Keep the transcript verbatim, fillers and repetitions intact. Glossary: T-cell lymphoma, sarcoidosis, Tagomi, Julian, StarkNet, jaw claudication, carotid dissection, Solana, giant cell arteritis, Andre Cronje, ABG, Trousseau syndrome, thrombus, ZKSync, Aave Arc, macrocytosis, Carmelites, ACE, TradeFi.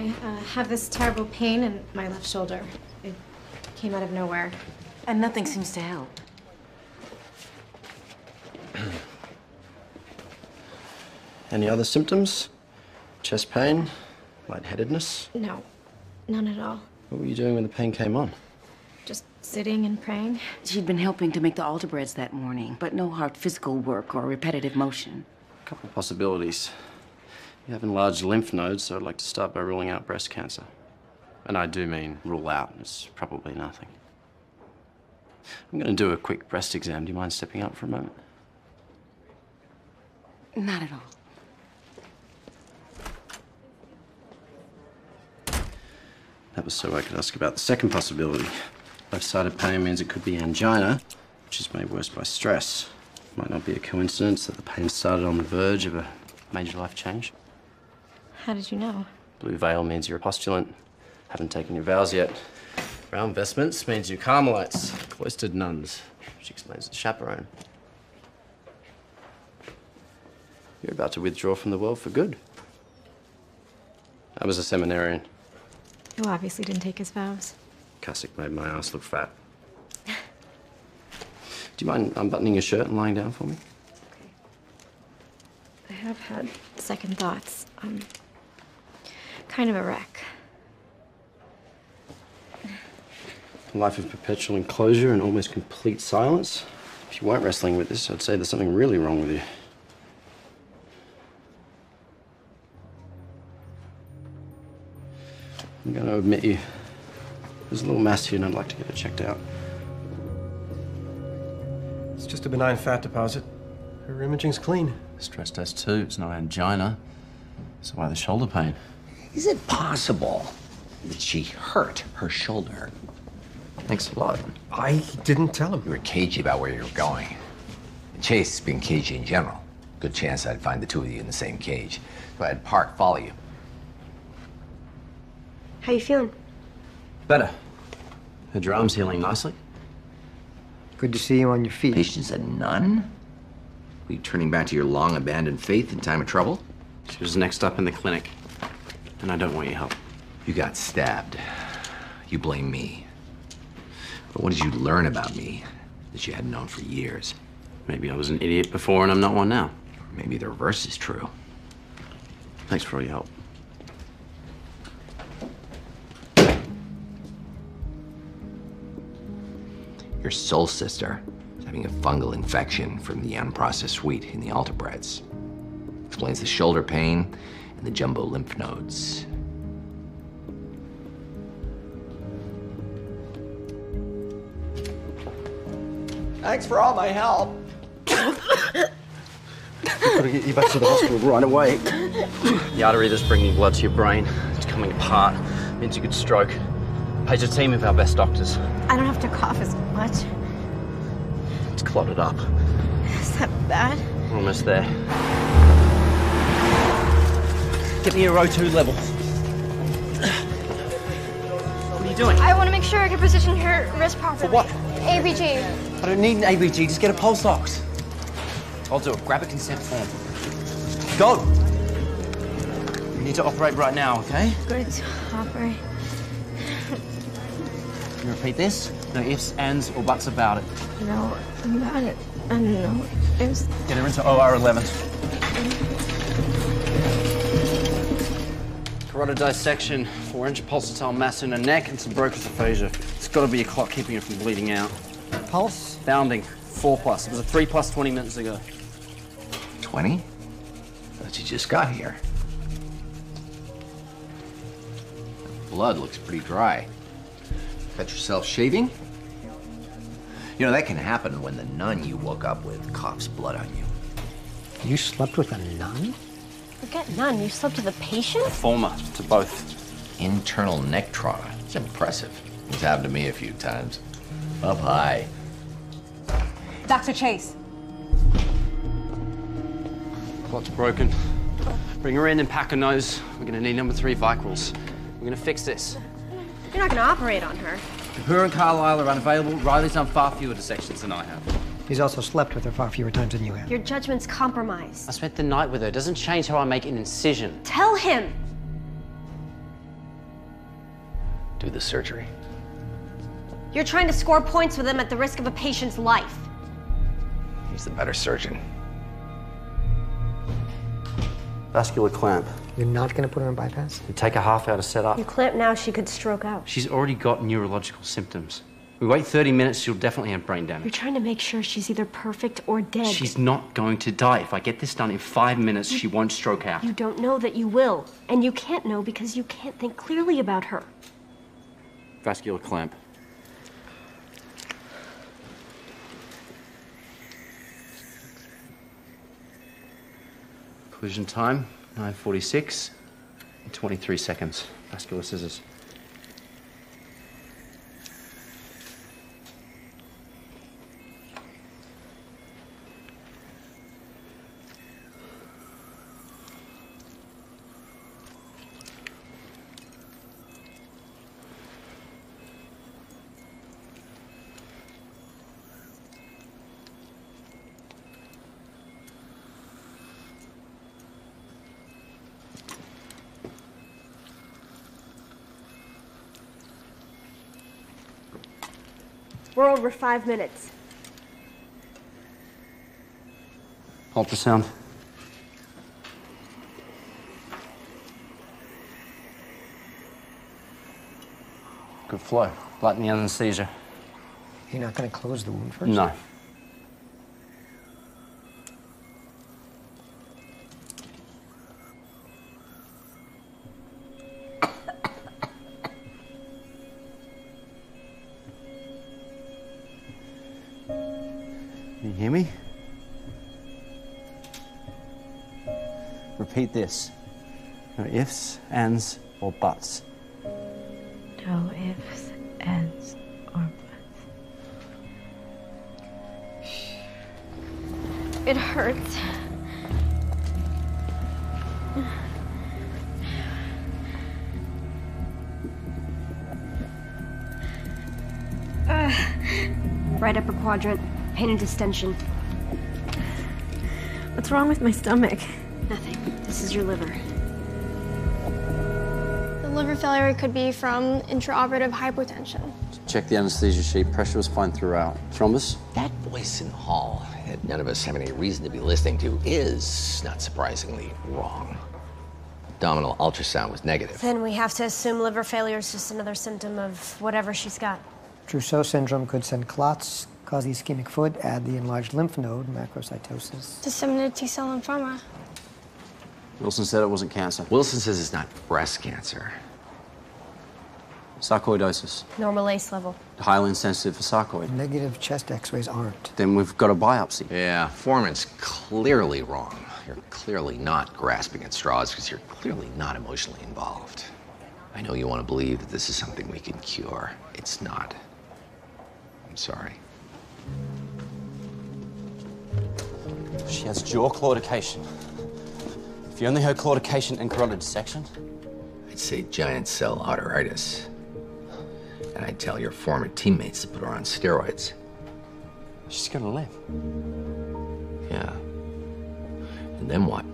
I uh, have this terrible pain in my left shoulder. It came out of nowhere. And nothing seems to help. Any other symptoms? Chest pain? Lightheadedness? No, none at all. What were you doing when the pain came on? Just sitting and praying. She'd been helping to make the altar breads that morning, but no hard physical work or repetitive motion. A couple of possibilities. You have enlarged lymph nodes, so I'd like to start by ruling out breast cancer. And I do mean rule out. It's probably nothing. I'm going to do a quick breast exam. Do you mind stepping up for a moment? Not at all. That was so I could ask about the second possibility. Left-sided pain means it could be angina, which is made worse by stress. It might not be a coincidence that the pain started on the verge of a major life change. How did you know? Blue veil means you're a postulant. Haven't taken your vows yet. Brown vestments means you're Carmelites, cloistered nuns, which explains the chaperone. You're about to withdraw from the world for good. I was a seminarian. Who obviously didn't take his vows. Cussack made my ass look fat. Do you mind unbuttoning your shirt and lying down for me? Okay. I have had second thoughts. I'm kind of a wreck. A life of perpetual enclosure and almost complete silence. If you weren't wrestling with this, I'd say there's something really wrong with you. I'm going to admit you. There's a little mass here and I'd like to get it checked out. It's just a benign fat deposit. Her imaging's clean. Stress test too. It's not angina. So why the shoulder pain? Is it possible that she hurt her shoulder? Thanks a lot. I didn't tell him. You were cagey about where you were going. And Chase's been cagey in general. Good chance I'd find the two of you in the same cage. So I'd park, follow you. How you feeling? Better. Her drum's healing nicely. Good to see you on your feet. Patience a nun? Were you turning back to your long-abandoned faith in time of trouble? She was next up in the clinic, and I don't want your help. You got stabbed. You blame me. But what did you learn about me that you hadn't known for years? Maybe I was an idiot before and I'm not one now. Or maybe the reverse is true. Thanks for all your help. Your soul sister is having a fungal infection from the unprocessed wheat in the altar breads. Explains the shoulder pain and the jumbo lymph nodes. Thanks for all my help. We've got to get you back to the hospital right away. The artery that's bringing blood to your brain, it's coming apart. It means you could stroke. Page a team of our best doctors. I don't have to cough as much. It's clotted up. Is that bad? We're almost there. Get me your O two level. What are you doing? I want to make sure I can position her wrist properly. For what? A B G. I don't need an A B G, just get a pulse ox. I'll do it. Grab a consent form. Go! You need to operate right now, okay? Good to operate. Can you repeat this? No ifs, ands, or buts about it. No, about it. I don't know. It was... Get her into O R eleven. Carotid dissection, four inch pulsatile mass in her neck, and some Broca's aphasia. It's got to be a clot keeping her from bleeding out. Pulse? Bounding, four plus. It was a three plus twenty minutes ago. twenty? Thought you just got here. The blood looks pretty dry. Cut yourself shaving? You know, that can happen when the nun you woke up with coughs blood on you. You slept with a nun? Forget nun, you slept with a patient? The former, to both. Internal neck trauma. It's impressive. It's happened to me a few times. Up high. Doctor Chase. Clot's broken. Bring her in and pack her nose. We're gonna need number three vicryls. We're gonna fix this. You're not gonna operate on her. Her and Carlisle are unavailable. Riley's done far fewer dissections than I have. He's also slept with her far fewer times than you have. Your judgment's compromised. I spent the night with her. Doesn't change how I make an incision. Tell him! do the surgery. You're trying to score points with him at the risk of a patient's life. He's the better surgeon. Vascular clamp. You're not going to put her on bypass? It'd take a half hour to set up. You clamp now, she could stroke out. She's already got neurological symptoms. We wait thirty minutes, she'll definitely have brain damage. You're trying to make sure she's either perfect or dead. She's not going to die. If I get this done in five minutes, you, she won't stroke out. You don't know that you will. And you can't know because you can't think clearly about her. Vascular clamp. Collision time, nine forty-six, twenty-three seconds. Vascular scissors. We're over five minutes. Ultrasound. Good flow. Lighten the anesthesia. You're not going to close the wound first? No. Repeat this. No ifs, ands, or buts. No ifs, ands, or buts. It hurts. Uh, right upper quadrant, pain and distension. What's wrong with my stomach? Nothing. This is your liver. The liver failure could be from intraoperative hypotension. Check the anesthesia sheet. Pressure was fine throughout. Thrombus? That voice in the hall that none of us have any reason to be listening to is, not surprisingly, wrong. Abdominal ultrasound was negative. Then we have to assume liver failure is just another symptom of whatever she's got. Trousseau syndrome could send clots, cause the ischemic foot, add the enlarged lymph node, macrocytosis. Disseminated T-cell lymphoma. Wilson said it wasn't cancer. Wilson says it's not breast cancer. Sarcoidosis. Normal A C E level. Highly insensitive for sarcoid. Negative chest x-rays aren't. Then we've got a biopsy. Yeah, Foreman's clearly wrong. You're clearly not grasping at straws because you're clearly not emotionally involved. I know you want to believe that this is something we can cure. It's not. I'm sorry. She has jaw claudication. You only heard claudication and carotid dissection? I'd say giant cell arteritis. And I'd tell your former teammates to put her on steroids. She's gonna live. Yeah. And then what?